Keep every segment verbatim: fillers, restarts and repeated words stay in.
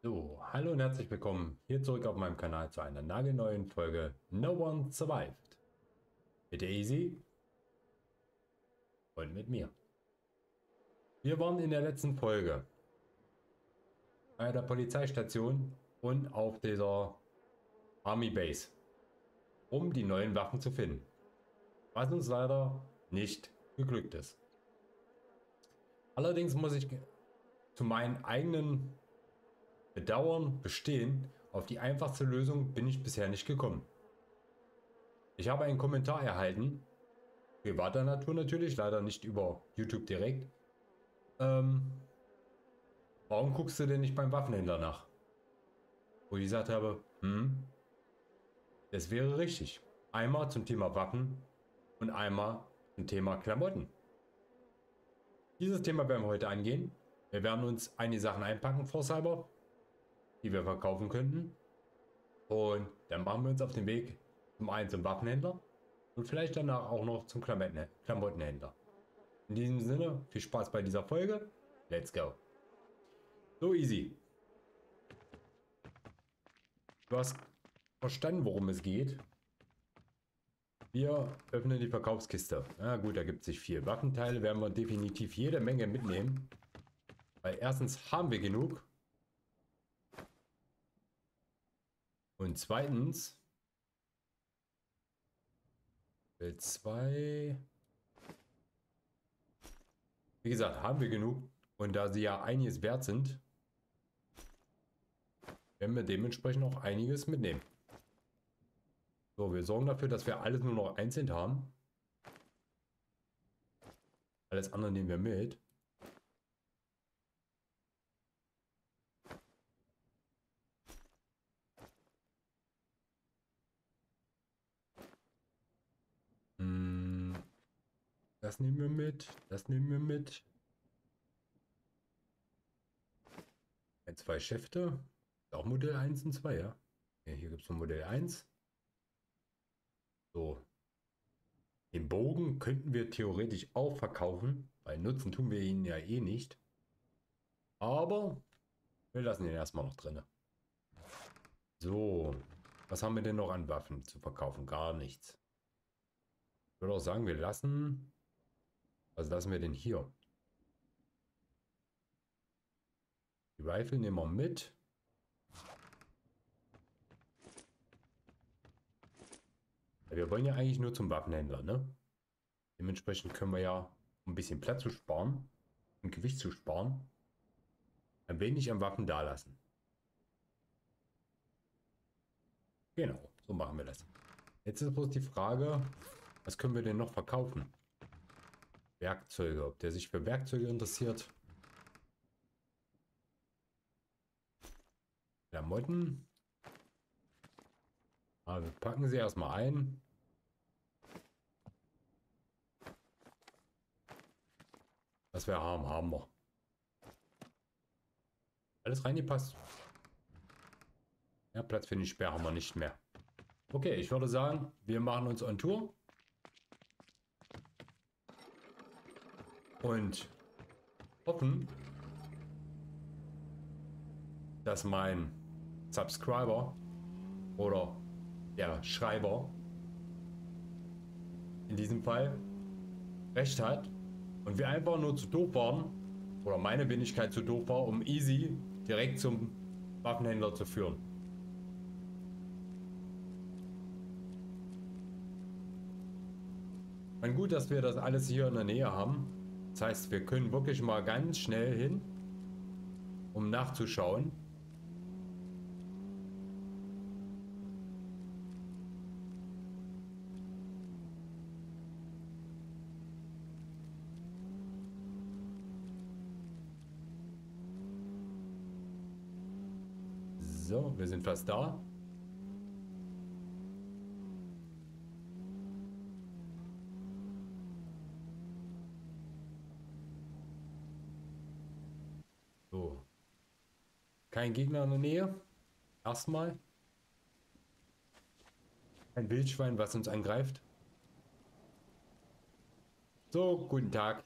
So, hallo und herzlich willkommen hier zurück auf meinem Kanal zu einer nagelneuen Folge No One Survived. Mit der Easy und mit mir. Wir waren in der letzten Folge bei der Polizeistation und auf dieser Army Base, um die neuen Waffen zu finden. Was uns leider nicht geglückt ist. Allerdings muss ich zu meinen eigenen Bedauern bestehen, auf die einfachste Lösung bin ich bisher nicht gekommen. Ich habe einen Kommentar erhalten, privater Natur natürlich, leider nicht über YouTube direkt. Ähm, warum guckst du denn nicht beim Waffenhändler nach? Wo ich gesagt habe, hm, das wäre richtig. Einmal zum Thema Waffen und einmal zum Thema Klamotten. Dieses Thema werden wir heute angehen. Wir werden uns einige Sachen einpacken vor Cyber, die wir verkaufen könnten, und dann machen wir uns auf den Weg zum einen zum Waffenhändler und vielleicht danach auch noch zum Klamottenhändler. In diesem Sinne, viel Spaß bei dieser Folge. Let's go. So, Easy. Du hast verstanden, worum es geht. Wir öffnen die Verkaufskiste. Na gut, da gibt es nicht viel. Waffenteile werden wir definitiv jede Menge mitnehmen, weil erstens haben wir genug. Und zweitens, Bild zwei, wie gesagt, haben wir genug. Und da sie ja einiges wert sind, werden wir dementsprechend auch einiges mitnehmen. So, wir sorgen dafür, dass wir alles nur noch einzeln haben. Alles andere nehmen wir mit. Das nehmen wir mit, das nehmen wir mit. Ein, zwei Schäfte. Auch Modell eins und zwei, ja. ja hier gibt es nur Modell eins. So. Den Bogen könnten wir theoretisch auch verkaufen, weil nutzen tun wir ihn ja eh nicht. Aber wir lassen ihn erstmal noch drin. So. Was haben wir denn noch an Waffen zu verkaufen? Gar nichts. Ich würde auch sagen, wir lassen... Was lassen wir denn hier? Die Rifle nehmen wir mit. Wir wollen ja eigentlich nur zum Waffenhändler, ne? Dementsprechend können wir ja, um ein bisschen Platz zu sparen und Gewicht zu sparen, ein wenig an Waffen da lassen. Genau, so machen wir das. Jetzt ist bloß die Frage, was können wir denn noch verkaufen? Werkzeuge, ob der sich für Werkzeuge interessiert. Klamotten. Aber wir packen sie erstmal ein. Was wir haben, haben wir. Alles reingepasst. Ja, Platz für den Sperr haben wir nicht mehr. Okay, ich würde sagen, wir machen uns on Tour. Und hoffen, dass mein Subscriber oder der Schreiber in diesem Fall recht hat und wir einfach nur zu doof waren oder meine Wenigkeit zu doof war, um Easy direkt zum Waffenhändler zu führen. Und gut, dass wir das alles hier in der Nähe haben. Das heißt, wir können wirklich mal ganz schnell hin, um nachzuschauen. So, wir sind fast da. Kein Gegner in der Nähe. Erstmal. Ein Wildschwein, was uns angreift. So, guten Tag.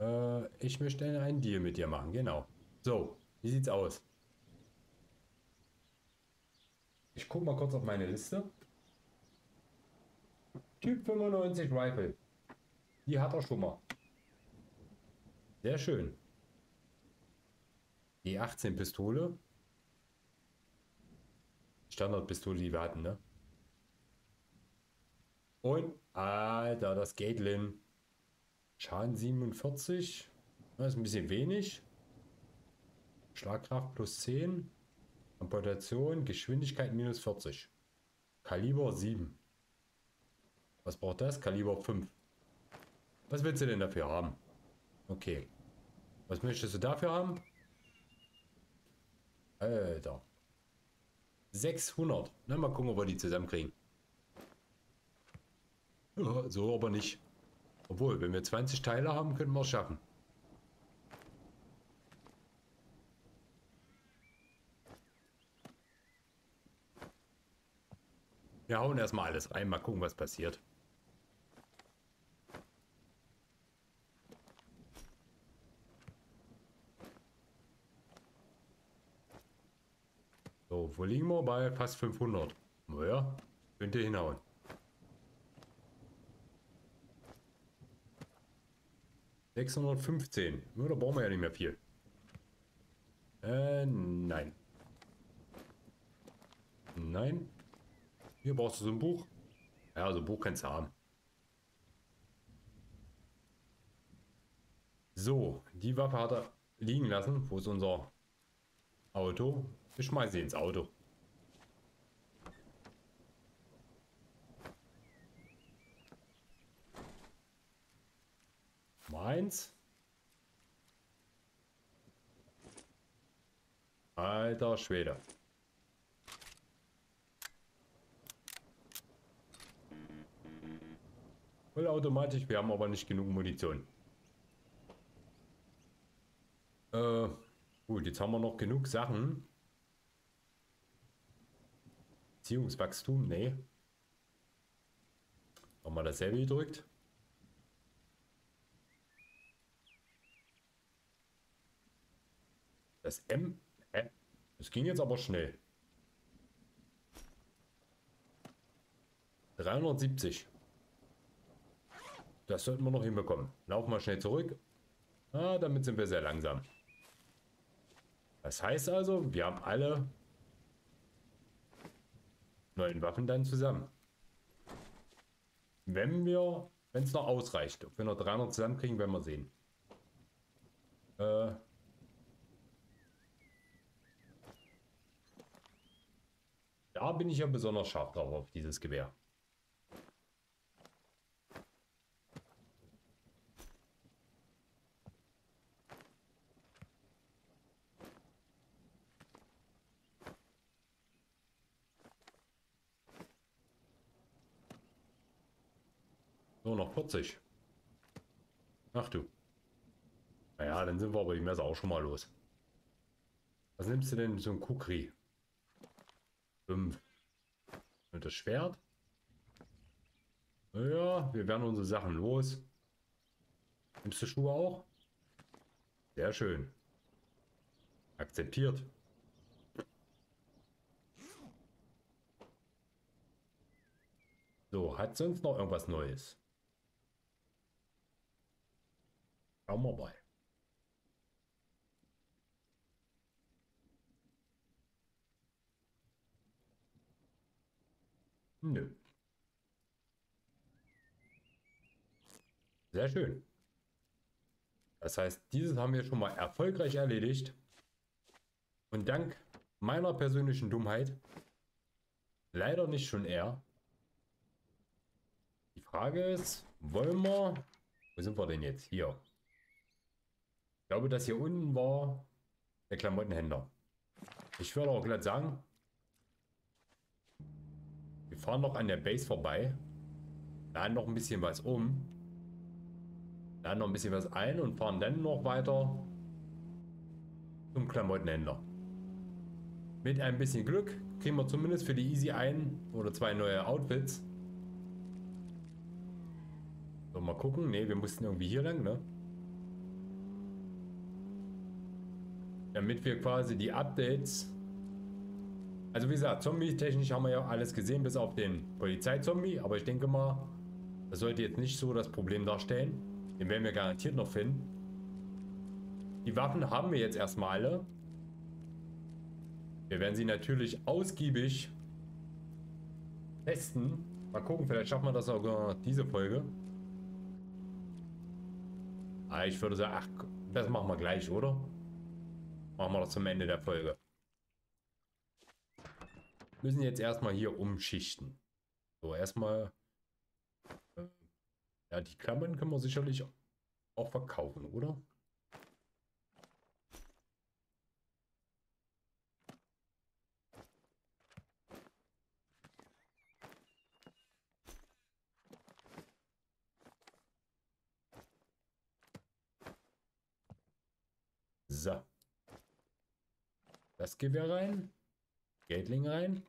Äh, ich möchte einen Deal mit dir machen, genau. So, wie sieht's aus? Ich guck mal kurz auf meine Liste. Typ fünfundneunzig Rifle. Die hat er schon mal. Sehr schön. G achtzehn Pistole. Standardpistole, die wir hatten, ne? Und, Alter, das Gatlin. Schaden siebenundvierzig. Das ist ein bisschen wenig. Schlagkraft plus zehn. Amputation, Geschwindigkeit minus vierzig. Kaliber sieben. Was braucht das? Kaliber fünf. Was willst du denn dafür haben? Okay. Was möchtest du dafür haben? Alter. sechshundert. Na, mal gucken, ob wir die zusammenkriegen. So aber nicht. Obwohl, wenn wir zwanzig Teile haben, können wir es schaffen. Wir hauen erstmal alles rein, mal gucken, was passiert. So, wo liegen wir? Bei fast fünfhundert. Naja, könnt ihr hinhauen. sechshundertfünfzehn. Ja, da brauchen wir ja nicht mehr viel. Äh, nein. Nein. Hier brauchst du so ein Buch. Ja, so ein Buch kannst du haben. So, die Waffe hat er liegen lassen. Wo ist unser Auto? Wir schmeißen sie ins Auto. Meins. Alter Schwede. Vollautomatisch, wir haben aber nicht genug Munition. Äh, gut, jetzt haben wir noch genug Sachen. Beziehungswachstum, nee. Nochmal dasselbe gedrückt. Das M. Äh, das ging jetzt aber schnell. dreihundertsiebzig. Das sollten wir noch hinbekommen. Laufen wir schnell zurück. Ah, damit sind wir sehr langsam. Das heißt also, wir haben alle neuen Waffen dann zusammen. Wenn wir, wenn es noch ausreicht. Ob wir noch dreihundert zusammenkriegen, werden wir sehen. Äh da bin ich ja besonders scharf drauf auf dieses Gewehr. So, noch vierzig. Ach du. Naja, dann sind wir aber die Messer auch schon mal los. Was nimmst du denn so ein Kukri? fünf. Und das Schwert? Ja, wir werden unsere Sachen los. Nimmst du Schuhe auch? Sehr schön. Akzeptiert. So, hat sonst noch irgendwas Neues? Schauen wir mal. Nö. Sehr schön. Das heißt, dieses haben wir schon mal erfolgreich erledigt. Und dank meiner persönlichen Dummheit, leider nicht schon eher. Die Frage ist, wollen wir... Wo sind wir denn jetzt? Hier. Ich glaube, das hier unten war der Klamottenhändler. Ich würde auch glatt sagen, wir fahren noch an der Base vorbei, laden noch ein bisschen was um, laden noch ein bisschen was ein und fahren dann noch weiter zum Klamottenhändler. Mit ein bisschen Glück kriegen wir zumindest für die Easy ein oder zwei neue Outfits. So, mal gucken. Ne, wir mussten irgendwie hier lang, ne? damit wir quasi die Updates, also wie gesagt, Zombie-technisch haben wir ja alles gesehen, bis auf den Polizeizombie, aber ich denke mal, das sollte jetzt nicht so das Problem darstellen. Den werden wir garantiert noch finden. Die Waffen haben wir jetzt erstmal alle. Wir werden sie natürlich ausgiebig testen. Mal gucken, vielleicht schaffen wir das auch diese Folge. Ah, ich würde sagen, ach, das machen wir gleich, oder? Machen wir das zum Ende der Folge. Müssen jetzt erstmal hier umschichten. So, erstmal. Ja, die Klammern können wir sicherlich auch verkaufen, oder? So. Das Gewehr rein. Gatling rein.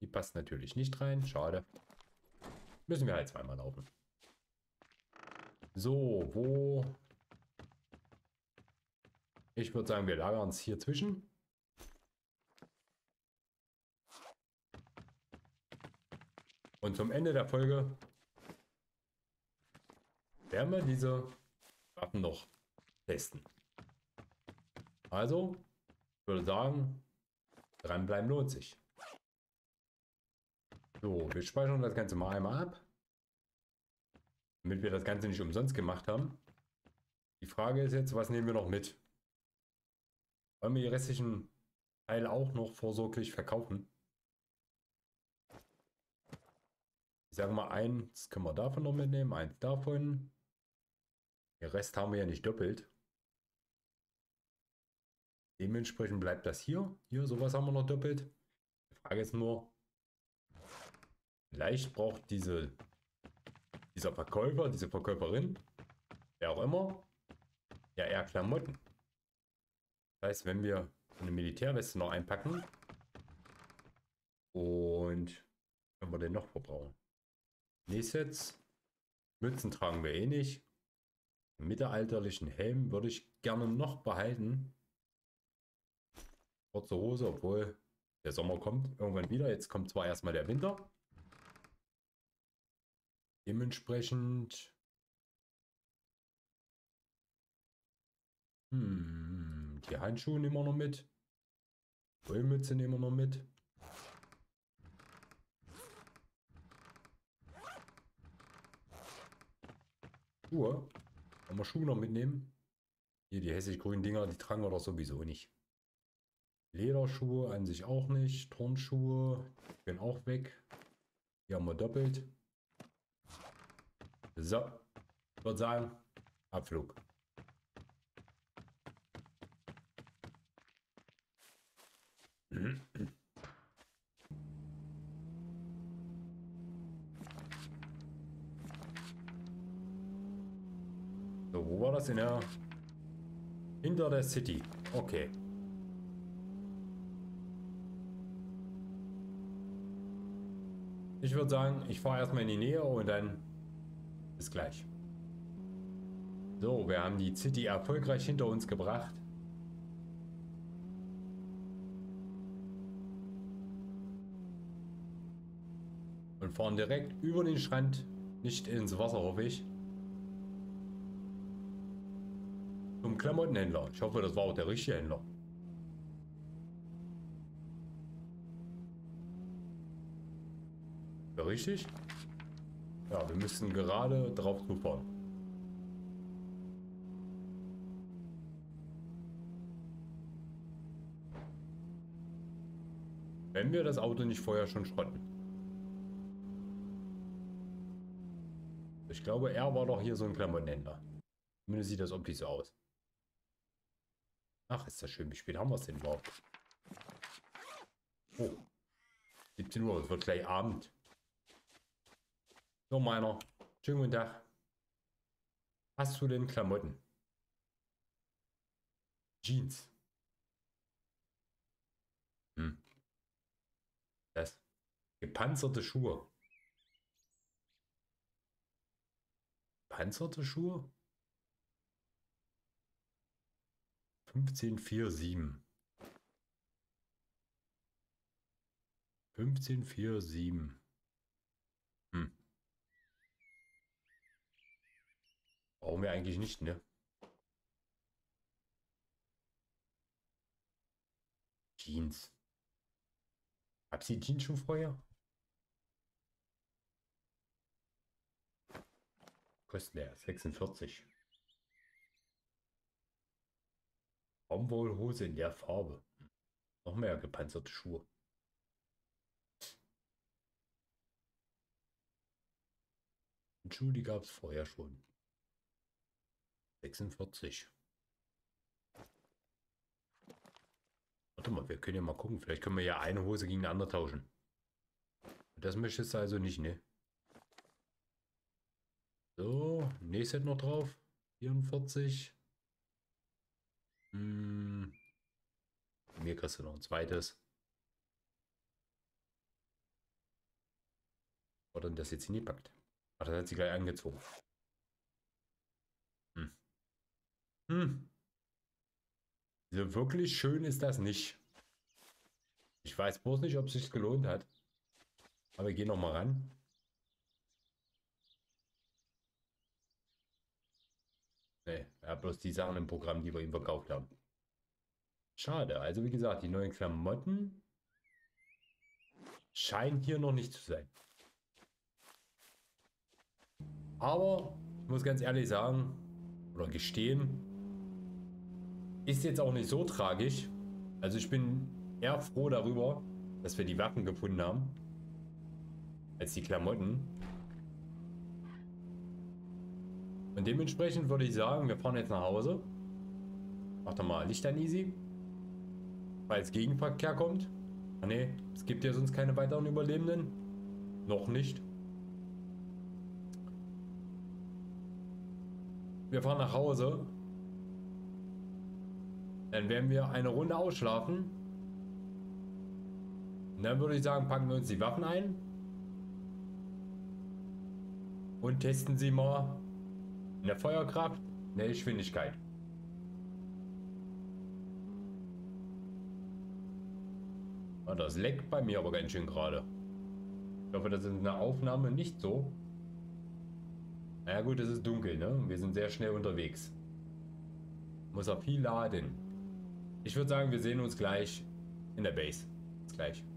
Die passt natürlich nicht rein. Schade. Müssen wir halt zweimal laufen. So, wo... Ich würde sagen, wir lagern uns hier zwischen. Und zum Ende der Folge werden wir diese Waffen noch testen. Also, ich würde sagen, dranbleiben lohnt sich. So, wir speichern das Ganze mal einmal ab, damit wir das Ganze nicht umsonst gemacht haben. Die Frage ist jetzt, was nehmen wir noch mit? Wollen wir die restlichen Teile auch noch vorsorglich verkaufen? Ich sage mal, eins können wir davon noch mitnehmen, eins davon. Den Rest haben wir ja nicht doppelt. Dementsprechend bleibt das hier. Hier, sowas haben wir noch doppelt. Die Frage ist nur, vielleicht braucht diese, dieser Verkäufer, diese Verkäuferin, wer auch immer, ja eher Klamotten. Das heißt, wenn wir eine Militärweste noch einpacken und können wir den noch verbrauchen. Nächstes, Mützen tragen wir eh nicht. Den mittelalterlichen Helm würde ich gerne noch behalten. Kurze Hose, obwohl der Sommer kommt irgendwann wieder. Jetzt kommt zwar erstmal der Winter. Dementsprechend hm, die Handschuhe nehmen wir noch mit, Wollmütze nehmen wir noch mit. Schuhe, wollen wir Schuhe noch mitnehmen? Hier die hässlich grünen Dinger, die tragen wir doch sowieso nicht. Lederschuhe an sich auch nicht, Turnschuhe gehen auch weg. Die haben wir doppelt. So, ich würde sagen, Abflug. So, wo war das? In der... Hinter der City. Okay. Ich würde sagen, ich fahre erstmal in die Nähe und dann... Bis gleich. So, wir haben die City erfolgreich hinter uns gebracht. Und fahren direkt über den Strand, nicht ins Wasser, hoffe ich. Zum Klamottenhändler. Ich hoffe, das war auch der richtige Händler. War richtig? Ja, wir müssen gerade drauf zufahren. Wenn wir das Auto nicht vorher schon schrotten. Ich glaube, er war doch hier so ein Klamottenhändler. Zumindest sieht das optisch so aus. Ach, ist das schön. Wie spät haben wir es denn überhaupt? Oh. siebzehn Uhr, es wird gleich Abend. So, meiner. Schönen guten Tag. Hast du denn Klamotten? Jeans. Hm. Das. Gepanzerte Schuhe. Gepanzerte Schuhe? fünfzehn Komma vier sieben. fünfzehn Komma vier sieben. Hm. Brauchen wir eigentlich nicht, ne? Jeans. Gab's die Jeans schon vorher? Kostet der sechsundvierzig. Baumwollhose in der Farbe. Noch mehr gepanzerte Schuhe. Und Schuhe, die gab es vorher schon. sechsundvierzig. Warte mal, wir können ja mal gucken. Vielleicht können wir ja eine Hose gegen eine andere tauschen. Das möchtest du also nicht, ne? So, nächstes noch drauf. vierundvierzig. Hm. Mir kriegst du noch ein zweites. Oder denn das jetzt hingepackt? Ach, das hat sie gleich angezogen. Hm. Hm. So wirklich schön ist das nicht. Ich weiß bloß nicht, ob es sich gelohnt hat. Aber wir gehen noch mal ran. Nee, er hat bloß die Sachen im Programm, die wir ihm verkauft haben. Schade. Also wie gesagt, die neuen Klamotten scheinen hier noch nicht zu sein. Aber ich muss ganz ehrlich sagen oder gestehen, ist jetzt auch nicht so tragisch. Also ich bin eher froh darüber, dass wir die Waffen gefunden haben, als die Klamotten. Und dementsprechend würde ich sagen, wir fahren jetzt nach Hause. Mach doch mal Licht an, Easy. Falls Gegenverkehr kommt. Ah ne, es gibt ja sonst keine weiteren Überlebenden. Noch nicht. Wir fahren nach Hause. Dann werden wir eine Runde ausschlafen. Und dann würde ich sagen, packen wir uns die Waffen ein. Und testen sie mal. In der Feuerkraft, in der Geschwindigkeit. Oh, das leckt bei mir aber ganz schön gerade. Ich hoffe, das ist in der Aufnahme nicht so. Na ja, gut, es ist dunkel, ne? Wir sind sehr schnell unterwegs. Muss auch viel laden. Ich würde sagen, wir sehen uns gleich in der Base. Bis gleich.